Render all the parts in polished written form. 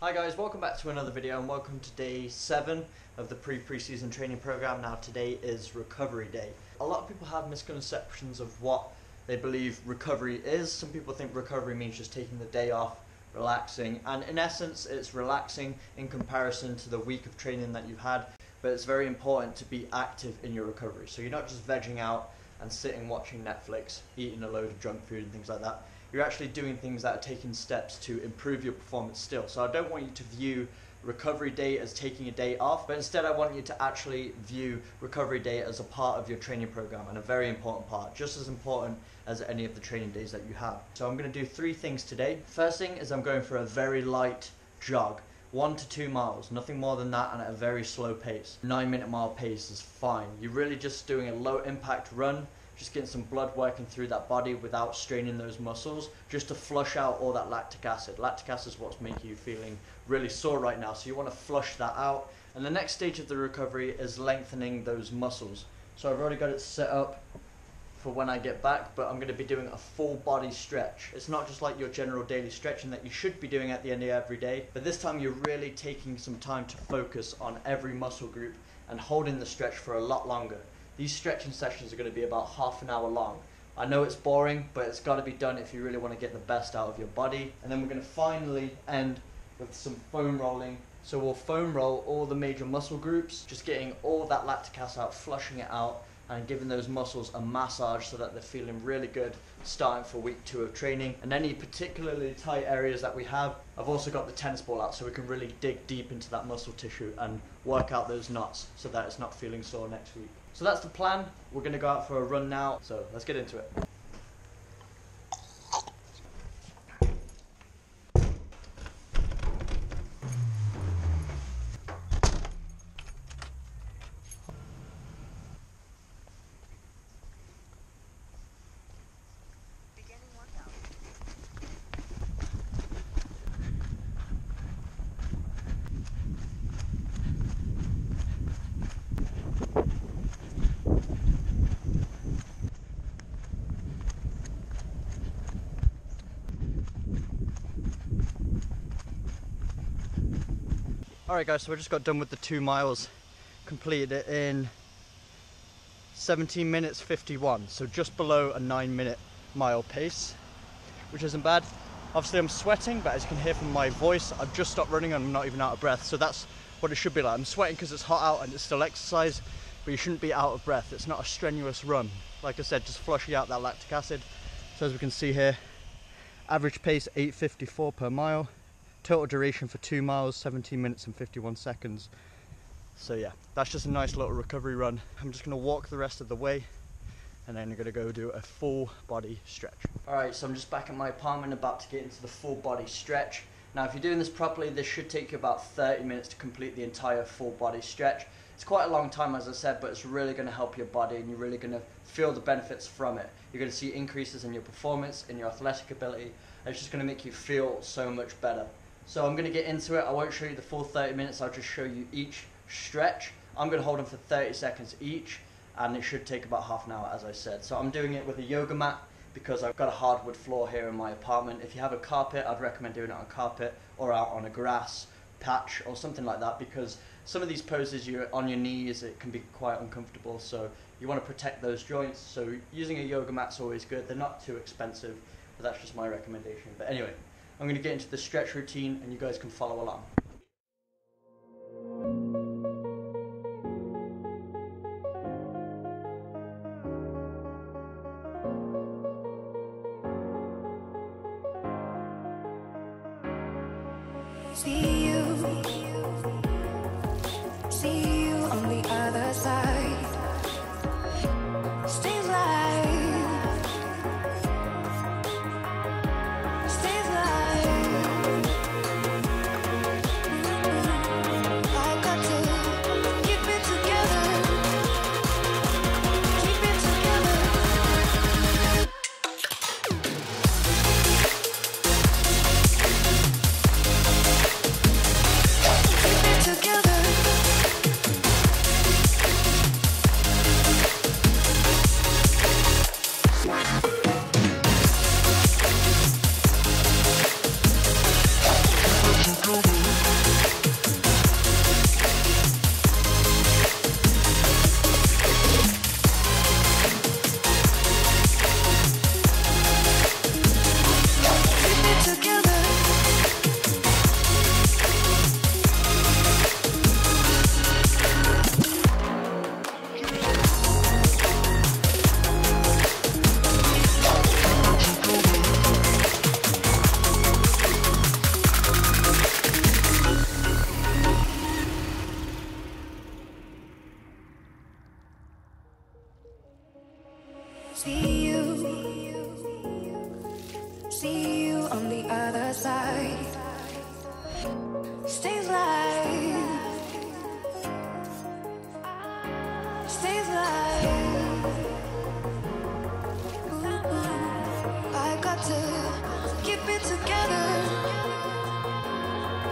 Hi guys, welcome back to another video and welcome to day 7 of the pre-season training program. Now today is recovery day. A lot of people have misconceptions of what they believe recovery is. Some people think recovery means just taking the day off, relaxing, and in essence it's relaxing in comparison to the week of training that you've had, but it's very important to be active in your recovery. So you're not just vegging out and sitting watching Netflix, eating a load of junk food and things like that. You're actually doing things that are taking steps to improve your performance still. So I don't want you to view recovery day as taking a day off, but instead I want you to actually view recovery day as a part of your training program and a very important part, just as important as any of the training days that you have. So I'm going to do 3 things today. First thing is I'm going for a very light jog, 1 to 2 miles, nothing more than that, and at a very slow pace. 9-minute mile pace is fine. You're really just doing a low impact run, just getting some blood working through that body without straining those muscles, just to flush out all that lactic acid. Lactic acid is what's making you feeling really sore right now, so you want to flush that out. And the next stage of the recovery is lengthening those muscles. So I've already got it set up for when I get back, but I'm going to be doing a full body stretch. It's not just like your general daily stretching that you should be doing at the end of every day, but this time you're really taking some time to focus on every muscle group and holding the stretch for a lot longer. These stretching sessions are going to be about half an hour long. I know it's boring, but it's got to be done if you really want to get the best out of your body. And then we're going to finally end with some foam rolling. So we'll foam roll all the major muscle groups, just getting all that lactic acid out, flushing it out, and giving those muscles a massage so that they're feeling really good starting for week 2 of training. And any particularly tight areas that we have, I've also got the tennis ball out so we can really dig deep into that muscle tissue and work out those knots so that it's not feeling sore next week. So that's the plan. We're going to go out for a run now, so let's get into it. Alright guys, so I just got done with the 2 miles, completed it in 17 minutes 51, so just below a 9-minute mile pace, which isn't bad. Obviously I'm sweating, but as you can hear from my voice, I've just stopped running and I'm not even out of breath, so that's what it should be like. I'm sweating because it's hot out and it's still exercise, but you shouldn't be out of breath. It's not a strenuous run. Like I said, just flushing out that lactic acid. So as we can see here, average pace 8:54 per mile. Total duration for 2 miles, 17 minutes and 51 seconds. So yeah, that's just a nice little recovery run. I'm just gonna walk the rest of the way and then I'm gonna go do a full body stretch. All right, so I'm just back at my apartment, about to get into the full body stretch. Now, if you're doing this properly, this should take you about 30 minutes to complete the entire full body stretch. It's quite a long time, as I said, but it's really going to help your body and you're really going to feel the benefits from it. You're going to see increases in your performance, in your athletic ability, and it's just going to make you feel so much better. So I'm going to get into it. I won't show you the full 30 minutes, I'll just show you each stretch. I'm going to hold them for 30 seconds each, and it should take about half an hour, as I said. So I'm doing it with a yoga mat, because I've got a hardwood floor here in my apartment. If you have a carpet, I'd recommend doing it on carpet or out on a grass patch or something like that, because some of these poses you're on your knees, it can be quite uncomfortable, so you want to protect those joints, so using a yoga mat's always good. They're not too expensive, but that's just my recommendation. But anyway, I'm going to get into the stretch routine and you guys can follow along. See you on the other side. Stay alive. Stay alive. I've got to keep it together. Keep it together. Keep it together.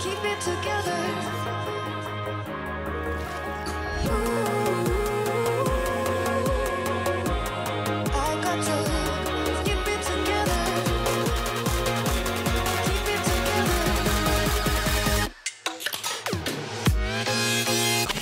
keep it together. I got to keep it together. Keep it together. Keep it together.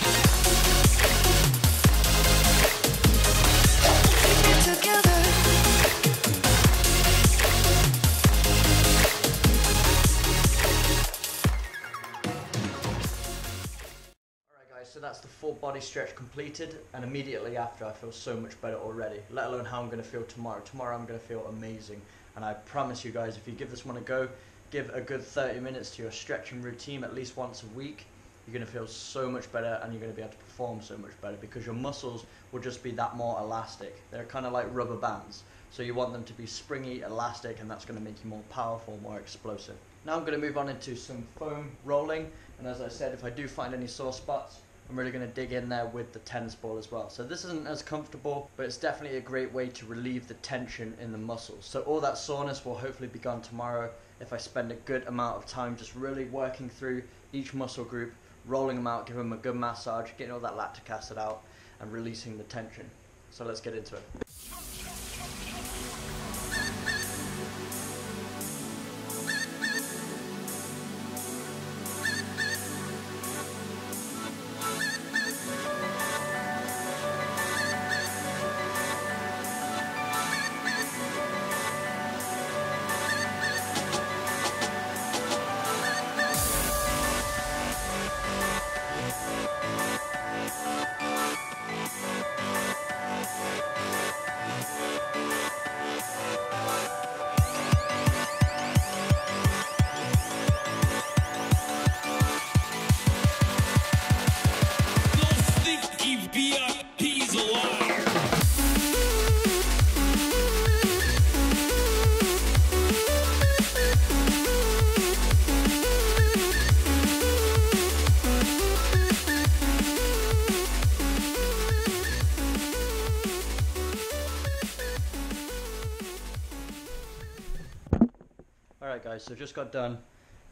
So that's the full body stretch completed, and immediately after I feel so much better already, let alone how I'm going to feel tomorrow. Tomorrow I'm going to feel amazing, and I promise you guys, if you give this one a go, give a good 30 minutes to your stretching routine at least once a week, you're going to feel so much better and you're going to be able to perform so much better because your muscles will just be that more elastic. They're kind of like rubber bands, so you want them to be springy, elastic, and that's going to make you more powerful, more explosive. Now I'm going to move on into some foam rolling, and as I said, if I do find any sore spots, I'm really going to dig in there with the tennis ball as well. So this isn't as comfortable, but it's definitely a great way to relieve the tension in the muscles. So all that soreness will hopefully be gone tomorrow if I spend a good amount of time just really working through each muscle group, rolling them out, giving them a good massage, getting all that lactic acid out and releasing the tension. So let's get into it. Alright guys, so just got done,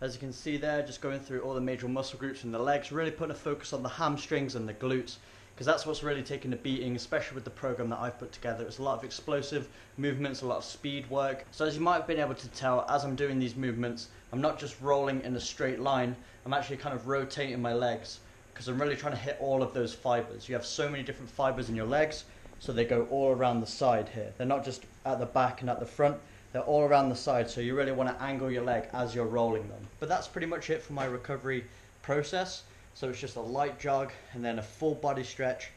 as you can see there, just going through all the major muscle groups in the legs, really putting a focus on the hamstrings and the glutes, because that's what's really taking a beating, especially with the program that I've put together. It's a lot of explosive movements, a lot of speed work. So as you might have been able to tell, as I'm doing these movements, I'm not just rolling in a straight line, I'm actually kind of rotating my legs, because I'm really trying to hit all of those fibers. You have so many different fibers in your legs, so they go all around the side here. They're not just at the back and at the front. They're all around the side, so you really want to angle your leg as you're rolling them. But that's pretty much it for my recovery process. So it's just a light jog and then a full body stretch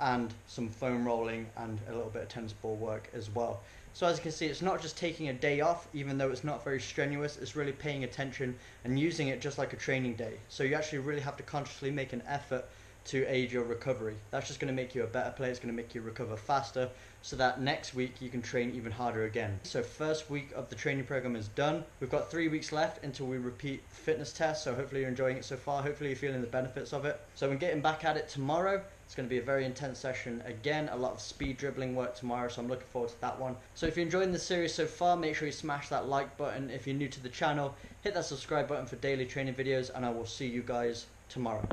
and some foam rolling and a little bit of tennis ball work as well. So as you can see, it's not just taking a day off, even though it's not very strenuous, it's really paying attention and using it just like a training day. So you actually really have to consciously make an effort to aid your recovery. That's just going to make you a better player, it's going to make you recover faster, so that next week you can train even harder again. So first week of the training program is done. We've got 3 weeks left until we repeat fitness tests, so hopefully you're enjoying it so far, hopefully you're feeling the benefits of it. So we're getting back at it tomorrow. It's going to be a very intense session again, a lot of speed dribbling work tomorrow, so I'm looking forward to that one. So if you're enjoying this series so far, make sure you smash that like button. If you're new to the channel, hit that subscribe button for daily training videos, and I will see you guys tomorrow.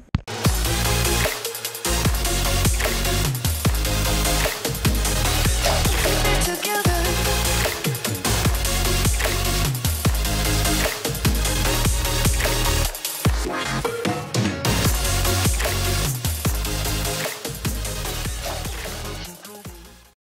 Together.